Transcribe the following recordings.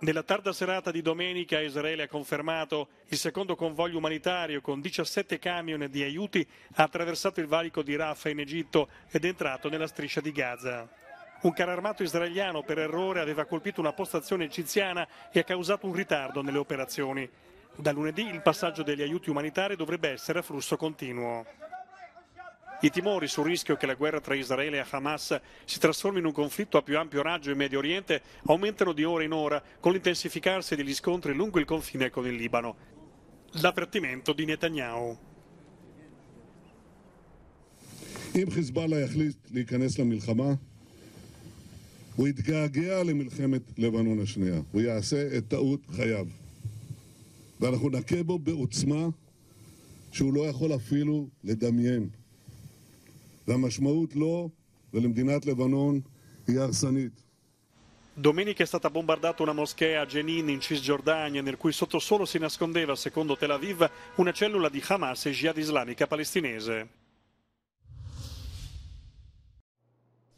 Nella tarda serata di domenica Israele ha confermato il secondo convoglio umanitario con 17 camion di aiuti, ha attraversato il valico di Rafah in Egitto ed è entrato nella striscia di Gaza. Un carro armato israeliano per errore aveva colpito una postazione egiziana e ha causato un ritardo nelle operazioni. Da lunedì il passaggio degli aiuti umanitari dovrebbe essere a flusso continuo. I timori sul rischio che la guerra tra Israele e Hamas si trasformi in un conflitto a più ampio raggio in Medio Oriente aumentano di ora in ora con l'intensificarsi degli scontri lungo il confine con il Libano. L'avvertimento di Netanyahu. Domenica è stata bombardata una moschea a Jenin in Cisgiordania, nel cui sottosuolo si nascondeva, secondo Tel Aviv, una cellula di Hamas e Jihad islamica palestinese.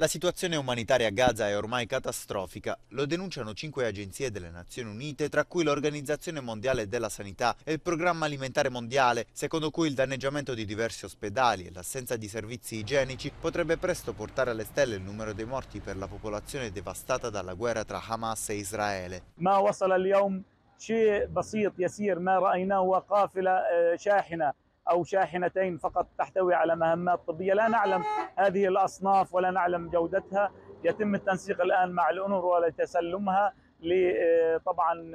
La situazione umanitaria a Gaza è ormai catastrofica, lo denunciano 5 agenzie delle Nazioni Unite, tra cui l'Organizzazione Mondiale della Sanità e il Programma Alimentare Mondiale, secondo cui il danneggiamento di diversi ospedali e l'assenza di servizi igienici potrebbe presto portare alle stelle il numero dei morti per la popolazione devastata dalla guerra tra Hamas e Israele. شاحنتين فقط تحتوي على مهمات طبية لا نعلم هذه الأصناف ولا نعلم جودتها يتم التنسيق الآن مع الأونروا ولتسلمها طبعا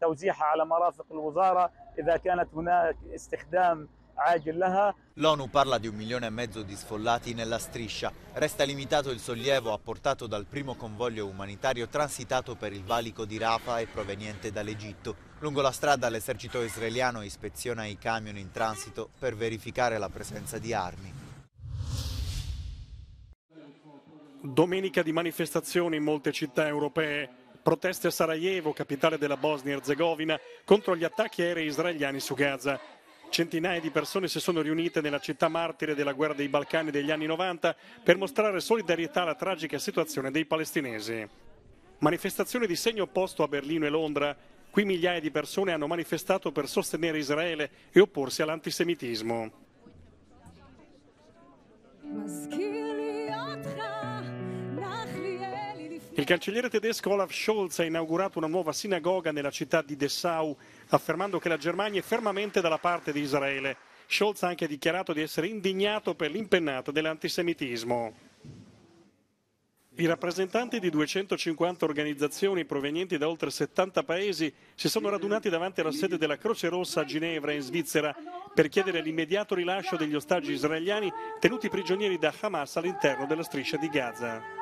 توزيعها على مرافق الوزارة إذا كانت هناك استخدام عاجل لها. L'ONU parla di 1,5 milioni di sfollati nella striscia. Resta limitato il sollievo apportato dal primo convoglio umanitario transitato per il valico di Rafah e proveniente dall'Egitto. Lungo la strada l'esercito israeliano ispeziona i camion in transito per verificare la presenza di armi. Domenica di manifestazioni in molte città europee. Proteste a Sarajevo, capitale della Bosnia-Erzegovina, contro gli attacchi aerei israeliani su Gaza. Centinaia di persone si sono riunite nella città martire della guerra dei Balcani degli anni 90 per mostrare solidarietà alla tragica situazione dei palestinesi. Manifestazioni di segno opposto a Berlino e Londra. Qui migliaia di persone hanno manifestato per sostenere Israele e opporsi all'antisemitismo. Il cancelliere tedesco Olaf Scholz ha inaugurato una nuova sinagoga nella città di Dessau, affermando che la Germania è fermamente dalla parte di Israele. Scholz ha anche dichiarato di essere indignato per l'impennata dell'antisemitismo. I rappresentanti di 250 organizzazioni provenienti da oltre 70 paesi si sono radunati davanti alla sede della Croce Rossa a Ginevra, in Svizzera, per chiedere l'immediato rilascio degli ostaggi israeliani tenuti prigionieri da Hamas all'interno della striscia di Gaza.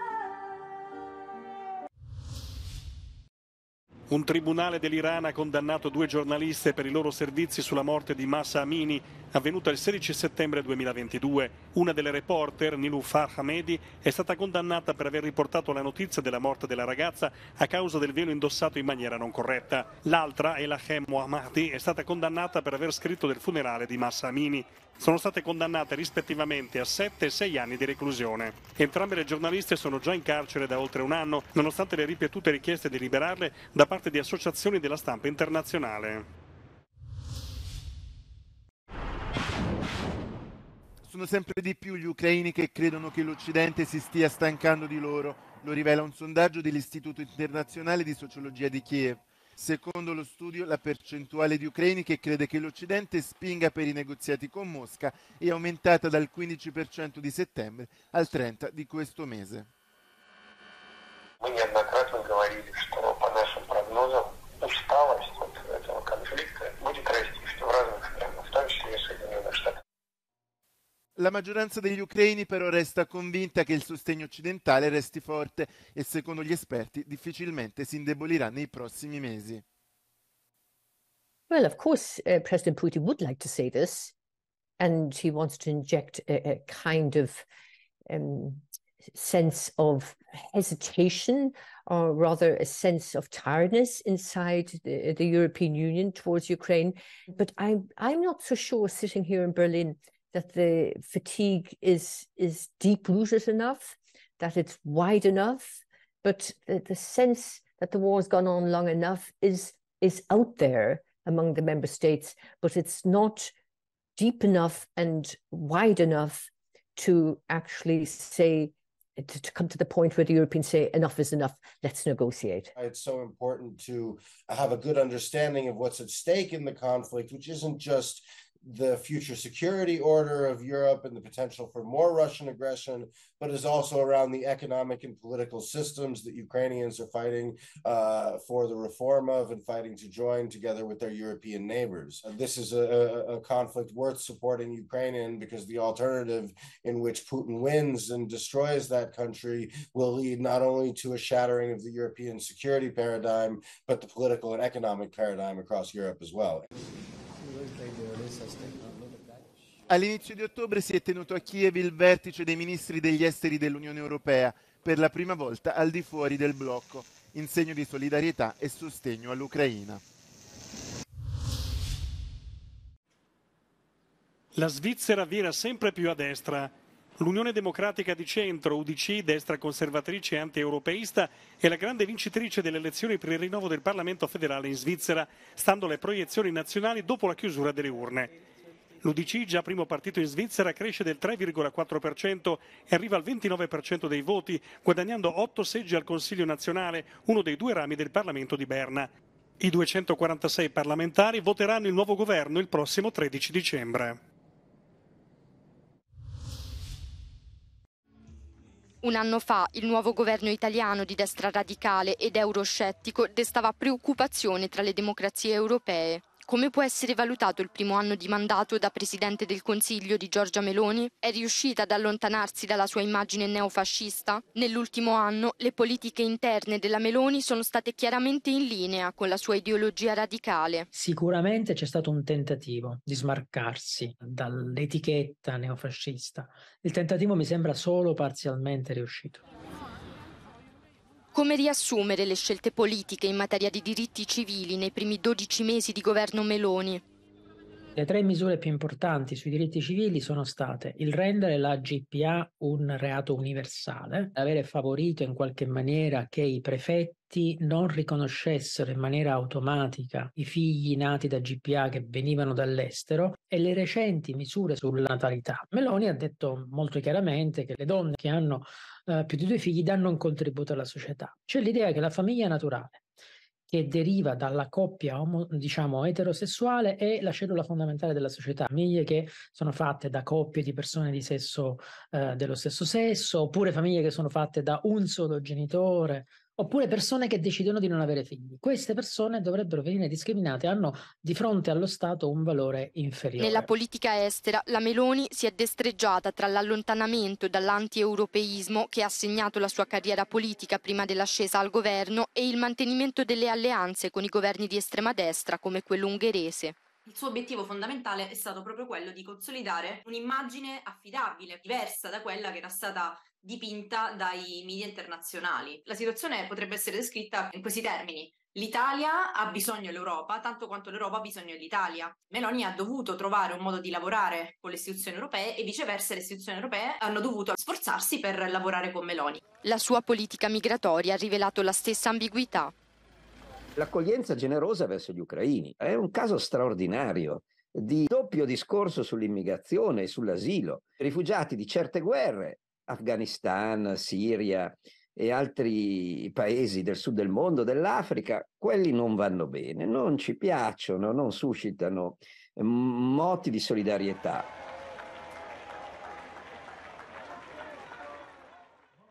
Un tribunale dell'Iran ha condannato 2 giornaliste per i loro servizi sulla morte di Mahsa Amini, avvenuta il 16 settembre 2022. Una delle reporter, Niloufar Hamedi, è stata condannata per aver riportato la notizia della morte della ragazza a causa del velo indossato in maniera non corretta. L'altra, Elahe Mohammadi, è stata condannata per aver scritto del funerale di Mahsa Amini. Sono state condannate rispettivamente a 7 e 6 anni di reclusione. Entrambe le giornaliste sono già in carcere da oltre un anno, nonostante le ripetute richieste di liberarle da parte di associazioni della stampa internazionale. Sono sempre di più gli ucraini che credono che l'Occidente si stia stancando di loro, lo rivela un sondaggio dell'Istituto Internazionale di Sociologia di Kiev. Secondo lo studio, la percentuale di ucraini che crede che l'Occidente spinga per i negoziati con Mosca è aumentata dal 15% di settembre al 30% di questo mese. La maggioranza degli ucraini però resta convinta che il sostegno occidentale resti forte e, secondo gli esperti, difficilmente si indebolirà nei prossimi mesi. Well, of course, President Putin would like to say this, and he wants to inject a kind of sense of hesitation, or rather a sense of tiredness inside the European Union towards Ukraine. But I'm not so sure, sitting here in Berlin, that the fatigue is deep-rooted enough, that it's wide enough, but the sense that the war has gone on long enough is out there among the member states, but it's not deep enough and wide enough to actually say, to come to the point where the Europeans say, enough is enough, let's negotiate. It's so important to have a good understanding of what's at stake in the conflict, which isn't just the future security order of Europe and the potential for more Russian aggression, but is also around the economic and political systems that Ukrainians are fighting for the reform of and fighting to join together with their European neighbors. This is a conflict worth supporting Ukraine in, because the alternative in which Putin wins and destroys that country will lead not only to a shattering of the European security paradigm, but the political and economic paradigm across Europe as well. All'inizio di ottobre si è tenuto a Kiev il vertice dei ministri degli esteri dell'Unione Europea, per la prima volta al di fuori del blocco, in segno di solidarietà e sostegno all'Ucraina. La Svizzera vira sempre più a destra. L'Unione Democratica di Centro, UDC, destra conservatrice e anti-europeista, è la grande vincitrice delle elezioni per il rinnovo del Parlamento federale in Svizzera, stando alle proiezioni nazionali dopo la chiusura delle urne. L'UDC, già primo partito in Svizzera, cresce del 3,4% e arriva al 29% dei voti, guadagnando 8 seggi al Consiglio nazionale, uno dei due rami del Parlamento di Berna. I 246 parlamentari voteranno il nuovo governo il prossimo 13 dicembre. Un anno fa il nuovo governo italiano di destra radicale ed euroscettico destava preoccupazione tra le democrazie europee. Come può essere valutato il primo anno di mandato da Presidente del Consiglio di Giorgia Meloni? È riuscita ad allontanarsi dalla sua immagine neofascista? Nell'ultimo anno le politiche interne della Meloni sono state chiaramente in linea con la sua ideologia radicale. Sicuramente c'è stato un tentativo di smarcarsi dall'etichetta neofascista. Il tentativo mi sembra solo parzialmente riuscito. Come riassumere le scelte politiche in materia di diritti civili nei primi 12 mesi di governo Meloni? Le tre misure più importanti sui diritti civili sono state il rendere la GPA un reato universale, avere favorito in qualche maniera che i prefetti non riconoscessero in maniera automatica i figli nati da GPA che venivano dall'estero, e le recenti misure sulla natalità. Meloni ha detto molto chiaramente che le donne che hanno più di 2 figli danno un contributo alla società. C'è l'idea che la famiglia naturale, che deriva dalla coppia eterosessuale, è la cellula fondamentale della società. Famiglie che sono fatte da coppie di persone di sesso, dello stesso sesso, oppure famiglie che sono fatte da un solo genitore, oppure persone che decidono di non avere figli. Queste persone dovrebbero venire discriminate, hanno di fronte allo Stato un valore inferiore. Nella politica estera la Meloni si è destreggiata tra l'allontanamento dall'anti-europeismo, che ha segnato la sua carriera politica prima dell'ascesa al governo, e il mantenimento delle alleanze con i governi di estrema destra come quello ungherese. Il suo obiettivo fondamentale è stato proprio quello di consolidare un'immagine affidabile, diversa da quella che era stata dipinta dai media internazionali. La situazione potrebbe essere descritta in questi termini. L'Italia ha bisogno dell'Europa tanto quanto l'Europa ha bisogno dell'Italia. Meloni ha dovuto trovare un modo di lavorare con le istituzioni europee, e viceversa le istituzioni europee hanno dovuto sforzarsi per lavorare con Meloni. La sua politica migratoria ha rivelato la stessa ambiguità. L'accoglienza generosa verso gli ucraini è un caso straordinario di doppio discorso sull'immigrazione e sull'asilo. Rifugiati di certe guerre, Afghanistan, Siria e altri paesi del sud del mondo, dell'Africa, quelli non vanno bene, non ci piacciono, non suscitano moti di solidarietà.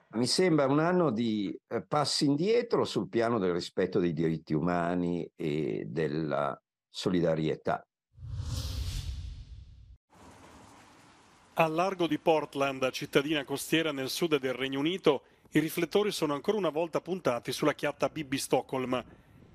Mi sembra un anno di passi indietro sul piano del rispetto dei diritti umani e della solidarietà. Al largo di Portland, cittadina costiera nel sud del Regno Unito, i riflettori sono ancora una volta puntati sulla chiatta Bibby Stockholm.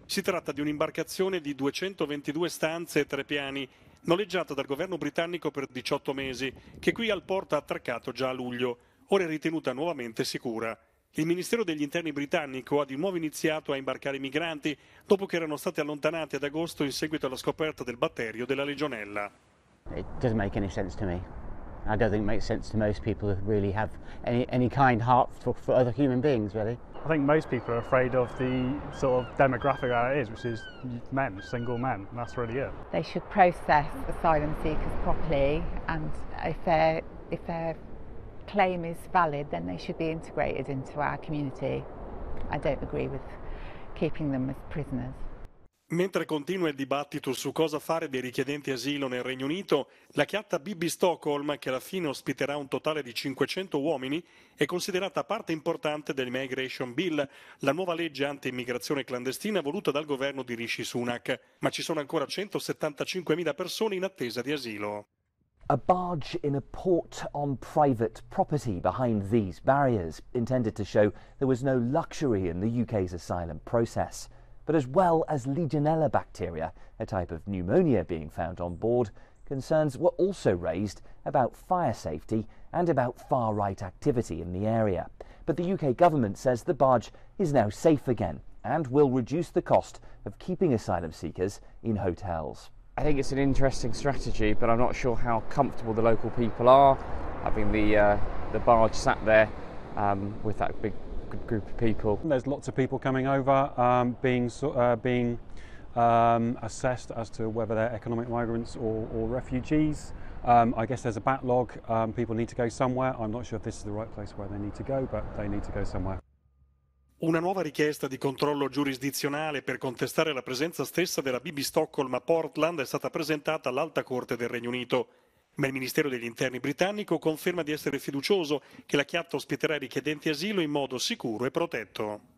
Si tratta di un'imbarcazione di 222 stanze e 3 piani, noleggiata dal governo britannico per 18 mesi, che qui al porto ha attraccato già a luglio. Ora è ritenuta nuovamente sicura. Il Ministero degli Interni britannico ha di nuovo iniziato a imbarcare i migranti, dopo che erano stati allontanati ad agosto in seguito alla scoperta del batterio della Legionella. It doesn't make any sense to me. I don't think it makes sense to most people who really have any kind heart for other human beings, really. I think most people are afraid of the sort of demographic that it is, which is men, single men, and that's really it. They should process asylum seekers properly, and if their claim is valid, then they should be integrated into our community. I don't agree with keeping them as prisoners. Mentre continua il dibattito su cosa fare dei richiedenti asilo nel Regno Unito, la chiatta Bibby Stockholm, che alla fine ospiterà un totale di 500 uomini, è considerata parte importante del Migration Bill, la nuova legge anti-immigrazione clandestina voluta dal governo di Rishi Sunak. Ma ci sono ancora 175.000 persone in attesa di asilo. A barge in a port on private property behind these barriers, intended to show there was no luxury in the UK's asylum process. But as well as Legionella bacteria, a type of pneumonia being found on board, concerns were also raised about fire safety and about far-right activity in the area. But the UK government says the barge is now safe again and will reduce the cost of keeping asylum seekers in hotels. I think it's an interesting strategy, but I'm not sure how comfortable the local people are. Having the barge sat there with that big group of people. There's lots of people coming over, being assessed as to whether they're economic migrants or refugees. I guess there's a backlog. People need to go somewhere. I'm not sure if this is the right place where they need to go, but they need to go somewhere. Una nuova richiesta di controllo giurisdizionale per contestare la presenza stessa della Bibby Stockholm a Portland è stata presentata all'Alta Corte del Regno Unito. Ma il Ministero degli Interni britannico conferma di essere fiducioso che la chiatta ospiterà i richiedenti asilo in modo sicuro e protetto.